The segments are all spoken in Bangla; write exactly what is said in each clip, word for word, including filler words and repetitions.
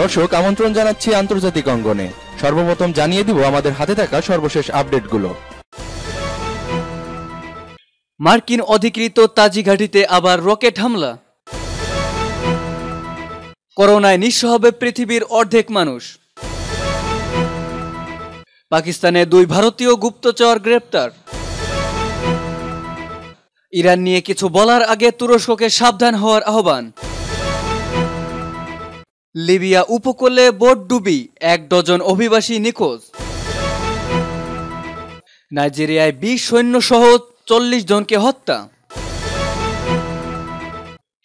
দর্শক আমন্ত্রণ জানাচ্ছি আন্তর্জাতিক অঙ্গনে। সর্বপ্রথম জানিয়ে দিব আমাদের হাতে থাকা সর্বশেষ আপডেটগুলো। মার্কিন অধিকৃত তাজি ঘাঁটিতে আবার রকেট হামলা। করোনায় নিঃস্ব হবে পৃথিবীর অর্ধেক মানুষ। পাকিস্তানে দুই ভারতীয় গুপ্তচর গ্রেপ্তার। ইরান নিয়ে কিছু বলার আগে তুরস্ককে সাবধান হওয়ার আহ্বান। লিবিয়া উপকূলে বোট ডুবি, এক ডজন অভিবাসী নিখোঁজ। নাইজেরিয়ায় বিশ সৈন্য সহ চল্লিশ জনকে হত্যা।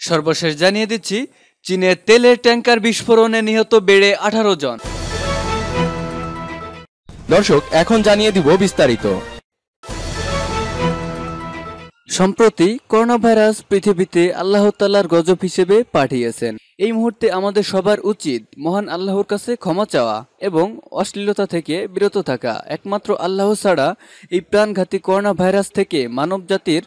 সর্বশেষ জানিয়ে দিচ্ছি, চীনে তেলের ট্যাঙ্কার বিস্ফোরণে নিহত বেড়ে আঠারো জন। দর্শক এখন জানিয়ে দিব বিস্তারিত। সম্প্রতি করোনা ভাইরাস পৃথিবীতে আল্লাহ তাআলার গজব হিসেবে পাঠিয়েছেন। এই মুহূর্তে আমাদের সবার উচিত মহান আল্লাহর কাছে ক্ষমা চাওয়া এবং অশ্লীলতা থেকে বিরত থাকা। একমাত্র আল্লাহ ছাড়া এই প্রাণঘাতী করোনা ভাইরাস থেকে মানব জাতির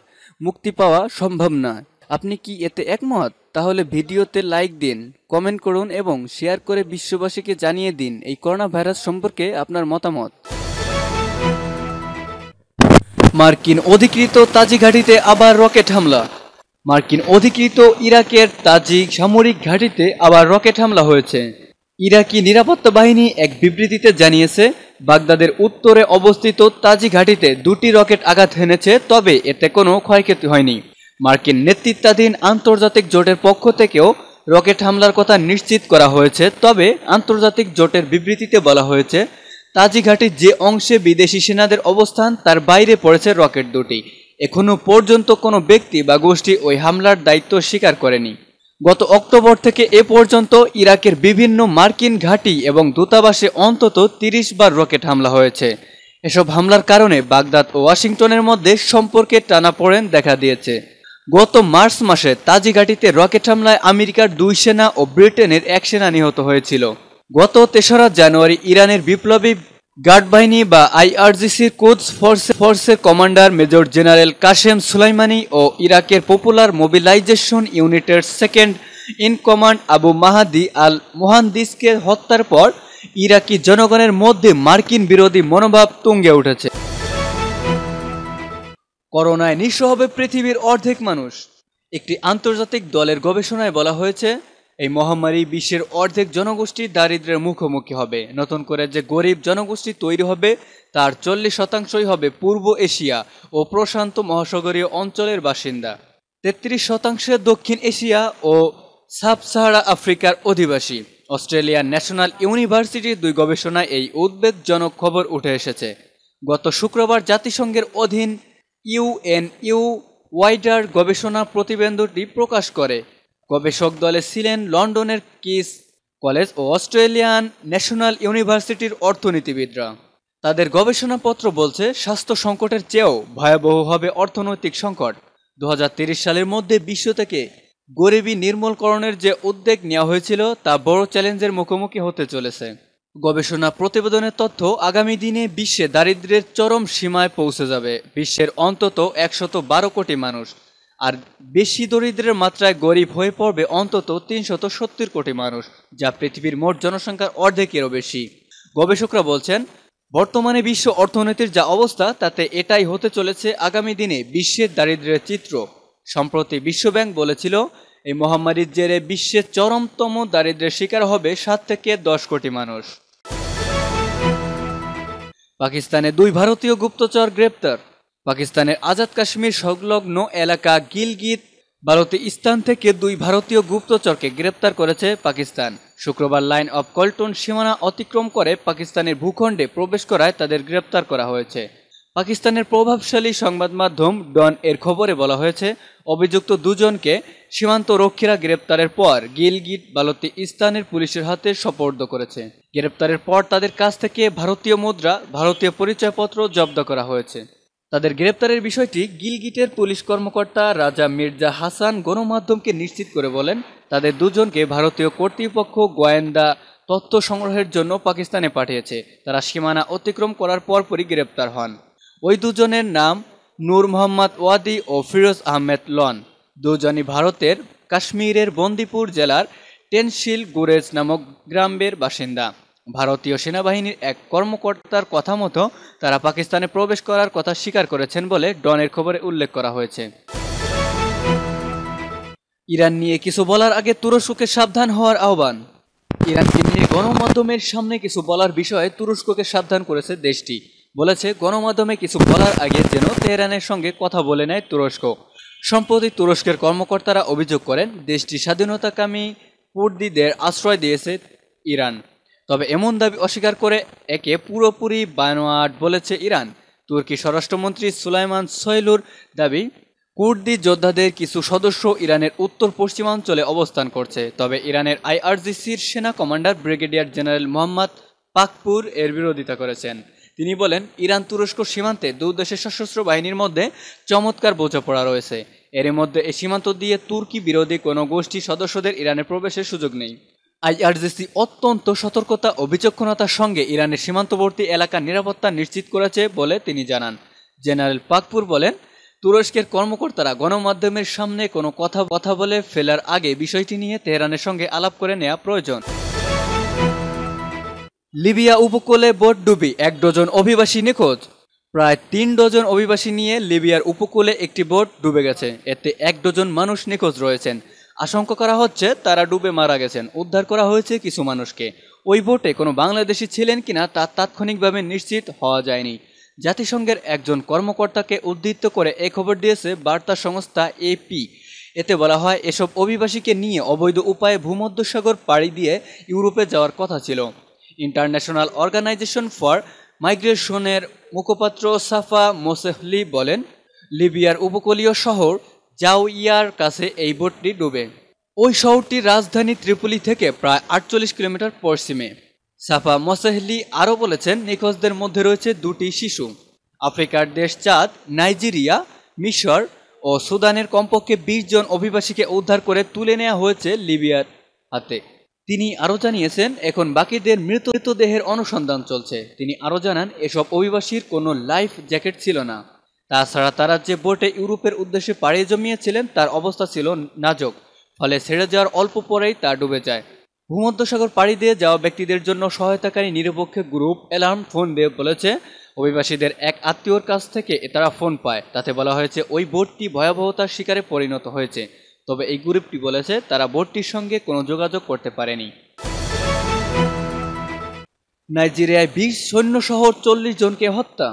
মুক্তি পাওয়া সম্ভব না। আপনি কি এতে একমত? তাহলে ভিডিওতে লাইক দিন, কমেন্ট করুন এবং শেয়ার করে বিশ্ববাসীকে জানিয়ে দিন এই করোনা ভাইরাস সম্পর্কে আপনার মতামত। মার্কিন অধিকৃত তাজি ঘাঁটিতে আবার রকেট হামলা। মার্কিন অধিকৃত ইরাকের তাজি সামরিক ঘাঁটিতে আবার রকেট হামলা হয়েছে। ইরাকি নিরাপত্তা বাহিনী এক বিবৃতিতে জানিয়েছে, বাগদাদের উত্তরে অবস্থিত তাজি ঘাঁটিতে দুটি রকেট আঘাত হেনেছে, তবে এতে কোনো ক্ষয়ক্ষতি হয়নি। মার্কিন নেতৃত্বাধীন আন্তর্জাতিক জোটের পক্ষ থেকেও রকেট হামলার কথা নিশ্চিত করা হয়েছে, তবে আন্তর্জাতিক জোটের বিবৃতিতে বলা হয়েছে, তাজি ঘাঁটির যে অংশে বিদেশি সেনাদের অবস্থান তার বাইরে পড়েছে রকেট দুটি। এখনও পর্যন্ত কোনো ব্যক্তি বা গোষ্ঠী ওই হামলার দায়িত্ব স্বীকার করেনি। গত অক্টোবর থেকে এ পর্যন্ত ইরাকের বিভিন্ন মার্কিন ঘাঁটি এবং দূতাবাসে অন্তত তিরিশ বার রকেট হামলা হয়েছে। এসব হামলার কারণে বাগদাদ ও ওয়াশিংটনের মধ্যে সম্পর্কে টানাপোড়েন দেখা দিয়েছে। গত মার্চ মাসে তাজি ঘাঁটিতে রকেট হামলায় আমেরিকার দুই সেনা ও ব্রিটেনের এক সেনা নিহত হয়েছিল। গত তেসরা জানুয়ারি ইরানের বিপ্লবী গার্ড বাহিনী বা আইআরজিসির কুদস ফোর্সের commander major general Qasem Soleimani ও ইরাকের পপুলার মোবিলাইজেশন ইউনিটের second in command Abu Mahdi al মুহান্দিসকে হত্যার পর ইরাকি জনগণের মধ্যে মার্কিন বিরোধী মনোভাব তুঙ্গে উঠেছে। করোনায় নিঃস্ব হবে পৃথিবীর অর্ধেক মানুষ। একটি আন্তর্জাতিক দলের গবেষণায় বলা হয়েছে, এই মহামারী বিশ্বের অর্ধেক জনগোষ্ঠী দারিদ্র্যের মুখোমুখি হবে। নতুন করে যে গরিব জনগোষ্ঠী তৈরি হবে তার চল্লিশ শতাংশই হবে পূর্ব এশিয়া ও প্রশান্ত মহাসাগরীয় অঞ্চলের বাসিন্দা, তেত্রিশ শতাংশ দক্ষিণ এশিয়া ও সাব সাহারা আফ্রিকার অধিবাসী। অস্ট্রেলিয়ার ন্যাশনাল ইউনিভার্সিটির দুই গবেষণায় এই উদ্বেগজনক খবর উঠে এসেছে। গত শুক্রবার জাতিসংঘের অধীন ইউএনইউ ওয়াইডার গবেষণা প্রতিবেদনটি প্রকাশ করে। গবেষক দলে ছিলেন লন্ডনের কিস কলেজ ও অস্ট্রেলিয়ান ন্যাশনাল ইউনিভার্সিটির অর্থনীতিবিদরা। তাদের গবেষণাপত্র বলছে, স্বাস্থ্য সংকটের চেয়েও ভয়াবহ হবে অর্থনৈতিক সংকট। দু হাজার তিরিশ সালের মধ্যে বিশ্ব থেকে গরিবী নির্মূলকরণের যে উদ্যোগ নেওয়া হয়েছিল তা বড় চ্যালেঞ্জের মুখোমুখি হতে চলেছে। গবেষণা প্রতিবেদনের তথ্য আগামী দিনে বিশ্বে দারিদ্র্যের চরম সীমায় পৌঁছে যাবে। বিশ্বের অন্তত একশত বারো কোটি মানুষ, আর বেশি দরিদ্রের মাত্রায় গরিব হয়ে পড়বে অন্তত তিনশত সত্তর কোটি মানুষ, যা পৃথিবীর মোট জনসংখ্যার অর্ধেকেরও বেশি। গবেষকরা বলছেন, বর্তমানে বিশ্ব অর্থনীতির যা অবস্থা তাতে এটাই হতে চলেছে আগামী দিনে বিশ্বের দারিদ্র্যের চিত্র। সম্প্রতি বিশ্বব্যাংক বলেছিল, এই মহামারীর জেরে বিশ্বের চরমতম দারিদ্র্যের শিকার হবে সাত থেকে দশ কোটি মানুষ। পাকিস্তানে দুই ভারতীয় গুপ্তচর গ্রেপ্তার। পাকিস্তানের আজাদ কাশ্মীর সংলগ্ন এলাকা গিলগিত বালতিস্তান থেকে দুই ভারতীয় গুপ্তচরকে গ্রেপ্তার করেছে পাকিস্তান। শুক্রবার লাইন অফ কল্টন সীমানা অতিক্রম করে পাকিস্তানের ভূখণ্ডে প্রবেশ করায় তাদের গ্রেপ্তার করা হয়েছে। পাকিস্তানের প্রভাবশালী সংবাদ মাধ্যম ডন এর খবরে বলা হয়েছে, অভিযুক্ত দুজনকে সীমান্ত রক্ষীরা গ্রেপ্তারের পর গিলগিত বালতিস্তানের পুলিশের হাতে সোপর্দ করেছে। গ্রেপ্তারের পর তাদের কাছ থেকে ভারতীয় মুদ্রা, ভারতীয় পরিচয়পত্র জব্দ করা হয়েছে। তাদের গ্রেপ্তারের বিষয়টি গিলগিটের পুলিশ কর্মকর্তা রাজা মির্জা হাসান গণমাধ্যমকে নিশ্চিত করে বলেন, তাদের দুজনকে ভারতীয় কর্তৃপক্ষ গোয়েন্দা তথ্য সংগ্রহের জন্য পাকিস্তানে পাঠিয়েছে। তারা সীমানা অতিক্রম করার পরপরই গ্রেপ্তার হন। ওই দুজনের নাম নূর মোহাম্মদ ওয়াদি ও ফিরোজ আহমেদ লন। দুজনই ভারতের কাশ্মীরের বন্দিপুর জেলার টেনশিল গুরেজ নামক গ্রামের বাসিন্দা। ভারতীয় সেনাবাহিনীর এক কর্মকর্তার কথা মতো তারা পাকিস্তানে প্রবেশ করার কথা স্বীকার করেছেন বলে ডনের খবরে উল্লেখ করা হয়েছে। ইরান নিয়ে কিছু বলার আগে তুরস্ককে সাবধান হওয়ার আহ্বান। ইরানকে নিয়ে গণমাধ্যমের সামনে কিছু বলার বিষয়ে তুরস্ককে সাবধান করেছে দেশটি। বলেছে গণমাধ্যমে কিছু বলার আগে যেন তেহরানের সঙ্গে কথা বলে নেয় তুরস্ক। সম্প্রতি তুরস্কের কর্মকর্তারা অভিযোগ করেন দেশটির স্বাধীনতাকামী কুর্দিদের আশ্রয় দিয়েছে ইরান। তবে এমন দাবি অস্বীকার করে একে পুরোপুরি বানোয়াট বলেছে ইরান। তুর্কি স্বরাষ্ট্রমন্ত্রী সুলাইমান সোয়লুর দাবি, কুর্দি যোদ্ধাদের কিছু সদস্য ইরানের উত্তর পশ্চিমাঞ্চলে অবস্থান করছে। তবে ইরানের আইআরজিসির সেনা commander brigadier general Mohammad Pakpour এর বিরোধিতা করেছেন। তিনি বলেন ইরান তুরস্ক সীমান্তে দুই দেশের সশস্ত্র বাহিনীর মধ্যে চমৎকার বোঝাপড়া রয়েছে। এর মধ্যে এই সীমান্ত দিয়ে তুর্কি বিরোধী কোনো গোষ্ঠীর সদস্যদের ইরানে প্রবেশের সুযোগ নেই। আইআরজিসি অত্যন্ত সতর্কতা ও বিচক্ষণতার সঙ্গে ইরানের সীমান্তবর্তী এলাকার নিরাপত্তা নিশ্চিত করেছে বলে তিনি জানান। জেনারেল পাকপুর বলেন তুরস্কের কর্মকর্তারা গণমাধ্যমের সামনে কোনো কথা কথা বলে ফেলার আগে বিষয়টি নিয়ে তেহরানের সঙ্গে আলাপ করে নেওয়া প্রয়োজন। লিবিয়া উপকূলে বোট ডুবি, এক ডজন অভিবাসী নিখোঁজ। প্রায় তিন ডজন অভিবাসী নিয়ে লিবিয়ার উপকূলে একটি বোট ডুবে গেছে। এতে এক ডজন মানুষ নিখোঁজ রয়েছেন। আশঙ্কা করা হচ্ছে তারা ডুবে মারা গেছেন। উদ্ধার করা হয়েছে কিছু মানুষকে। ওই বোটে কোনো বাংলাদেশি ছিলেন কিনা তা তাৎক্ষণিকভাবে নিশ্চিত হওয়া যায়নি। জাতিসংঘের একজন কর্মকর্তাকে উদ্ধৃত করে এই খবর দিয়েছে বার্তা সংস্থা এপি। এতে বলা হয় এসব অভিবাসীকে নিয়ে অবৈধ উপায়ে ভূমধ্যসাগর পাড়ি দিয়ে ইউরোপে যাওয়ার কথা ছিল। ইন্টারন্যাশনাল অর্গানাইজেশন ফর মাইগ্রেশনের মুখপাত্র সাফা মোসেহলি বলেন লিবিয়ার উপকূলীয় শহর জাউইয়ার কাছে এই বোটটি ডুবে। ওই শহরটির রাজধানী ত্রিপোলি থেকে প্রায় আটচল্লিশ কিলোমিটার পশ্চিমে। সাফা মোসেহলি আরও বলেছেন নিখোঁজদের মধ্যে রয়েছে দুটি শিশু। আফ্রিকার দেশ চাদ, নাইজেরিয়া, মিশর ও সুদানের কমপক্ষে বিশ জন অভিবাসীকে উদ্ধার করে তুলে নেওয়া হয়েছে লিবিয়ার হাতে। তিনি আরও জানিয়েছেন এখন বাকিদের মৃত মৃতদেহের অনুসন্ধান চলছে। তিনি আরও জানান এসব অভিবাসীর কোনো লাইফ জ্যাকেট ছিল না। তাছাড়া তারা যে বোটে ইউরোপের উদ্দেশ্যে পাড়ি জমিয়েছিলেন তার অবস্থা ছিল নাজুক, ফলে ছেড়ে যাওয়ার অল্প পরেই তা ডুবে যায়। ভূমধ্যসাগর পাড়ি দিয়ে যাওয়া ব্যক্তিদের জন্য সহায়তাকারী নিরপেক্ষ গ্রুপ অ্যালার্ম ফোন দিয়ে বলেছে অভিবাসীদের এক আত্মীয়র কাছ থেকে তারা ফোন পায়। তাতে বলা হয়েছে ওই বোটটি ভয়াবহতার শিকারে পরিণত হয়েছে। তবে এই গ্রুপটি বলেছে তারা বোটটির সঙ্গে কোনো যোগাযোগ করতে পারেনি। নাইজেরিয়ায় বিশ সৈন্যসহ চল্লিশ জনকে হত্যা।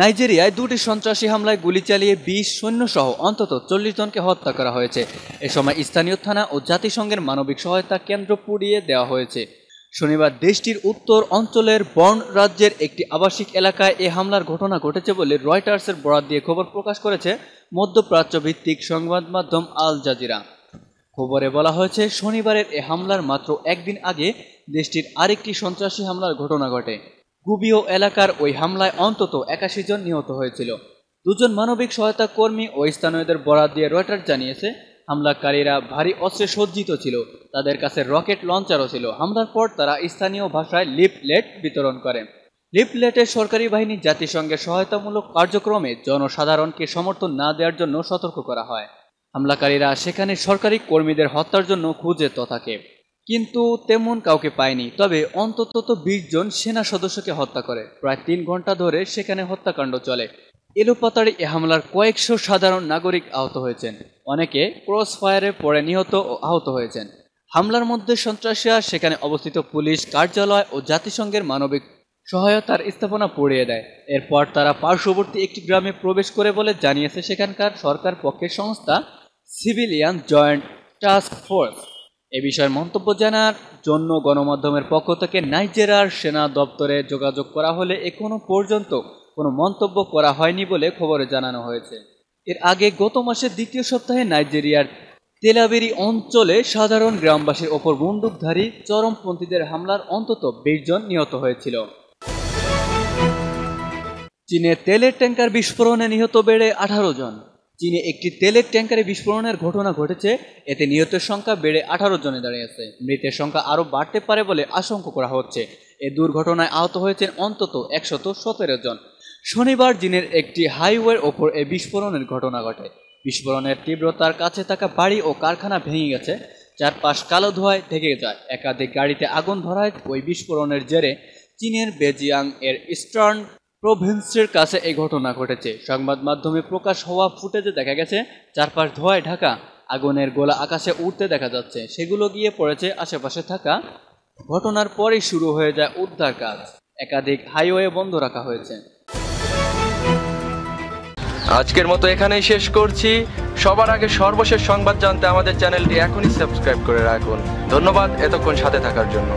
নাইজেরিয়ায় দুটি সন্ত্রাসী হামলায় গুলি চালিয়ে বিশ সৈন্যসহ অন্তত চল্লিশ জনকে হত্যা করা হয়েছে। এ সময় স্থানীয় থানা ও জাতিসংঘের মানবিক সহায়তা কেন্দ্র পুড়িয়ে দেওয়া হয়েছে। শনিবার দেশটির উত্তর অঞ্চলের বর্ন রাজ্যের একটি আবাসিক এলাকায় এ হামলার ঘটনা ঘটেছে বলে রয়টার্সের বরাত দিয়ে খবর প্রকাশ করেছে মধ্যপ্রাচ্য ভিত্তিক সংবাদ মাধ্যম আল জাজিরা। খবরে বলা হয়েছে শনিবারের এ হামলার মাত্র একদিন আগে দেশটির আরেকটি সন্ত্রাসী হামলার ঘটনা ঘটে। গুবিও এলাকার ওই হামলায় অন্তত একাশি জন নিহত হয়েছিল। দুজন মানবিক সহায়তা কর্মী ও স্থানীয়দের বরাত দিয়ে রয়টার্স জানিয়েছে হামলাকারীরা ভারী অস্ত্রে সজ্জিত ছিল। তাদের কাছে রকেট লঞ্চারও ছিল। হামলার পর তারা স্থানীয় ভাষায় লিফলেট বিতরণ করে। লিফলেটে সরকারি বাহিনী জাতিসংঘের সহায়তামূলক কার্যক্রমে জনসাধারণকে সমর্থন না দেওয়ার জন্য সতর্ক করা হয়। হামলাকারীরা সেখানে সরকারি কর্মীদের হত্যার জন্য খুঁজে তো থাকে, কিন্তু তেমন কাউকে পায়নি। তবে অন্তত বিশ জন সেনা সদস্যকে হত্যা করে। প্রায় তিন ঘন্টা ধরে সেখানে হত্যাকাণ্ড চলে। এলোপাতাড়ি এ হামলার কয়েকশো সাধারণ নাগরিক আহত হয়েছেন। অনেকে ক্রস ফায়ারে পড়ে নিহত ও আহত হয়েছেন। হামলার মধ্যে সন্ত্রাসীরা সেখানে অবস্থিত পুলিশ কার্যালয় ও জাতিসংঘের মানবিক সহায়তার স্থাপনা পুড়িয়ে দেয়। এরপর তারা পার্শ্ববর্তী একটি গ্রামে প্রবেশ করে বলে জানিয়েছে সেখানকার সরকার পক্ষের সংস্থা সিভিলিয়ান জয়েন্ট টাস্ক ফোর্স। এ বিষয়ে মন্তব্য জানার জন্য গণমাধ্যমের পক্ষ থেকে নাইজেরিয়ার সেনা দপ্তরে যোগাযোগ করা হলে এখনো পর্যন্ত কোনো মন্তব্য করা হয়নি বলে খবরে জানানো হয়েছে। এর আগে গত মাসের দ্বিতীয় সপ্তাহে নাইজেরিয়ার তেলাবেরি অঞ্চলে সাধারণ গ্রামবাসীর ওপর বন্দুকধারী চরমপন্থীদের হামলার অন্তত বিশ জন নিহত হয়েছিল। চীনে তেলের ট্যাঙ্কার বিস্ফোরণে নিহত বেড়ে আঠারো জন। চীনে একটি তেলের ট্যাঙ্কারে বিস্ফোরণের ঘটনা ঘটেছে। এতে নিহতের সংখ্যা বেড়ে আঠারো জনে দাঁড়িয়েছে। মৃতের সংখ্যা আরও বাড়তে পারে বলে আশঙ্কা করা হচ্ছে। এ দুর্ঘটনায় আহত হয়েছেন অন্তত একশত সতেরো জন। শনিবার চীনের একটি হাইওয়ের ওপর এই বিস্ফোরণের ঘটনা ঘটে। বিস্ফোরণের তীব্রতার কাছে থাকা বাড়ি ও কারখানা ভেঙে গেছে। चारपाश कालो धोआय़ ढेके जाए एकाधिक गाड़ीते आगुन धराय ओई बिस्फोरणेर जेरे चीनेर बेजियां एर इस्टार्न प्रोभिन्सेर काछे ए घटना घटेছে। সংবাদ মাধ্যমে প্রকাশ হওয়া ফুটেজে দেখা গেছে চারপাশ ধোঁয়ায় ঢাকা আগুনের গোলা আকাশে উঠতে দেখা যাচ্ছে, সেগুলো গিয়ে পড়েছে আশেপাশে থাকা। ঘটনার পরেই শুরু হয়ে যায় উদ্ধার কাজ, একাধিক হাইওয়ে বন্ধ রাখা হয়েছে। আজকের মতো এখানেই শেষ করছি। সবার আগে সর্বশেষ সংবাদ জানতে আমাদের চ্যানেলটি এখনই সাবস্ক্রাইব করে রাখুন। ধন্যবাদ এতক্ষণ সাথে থাকার জন্য।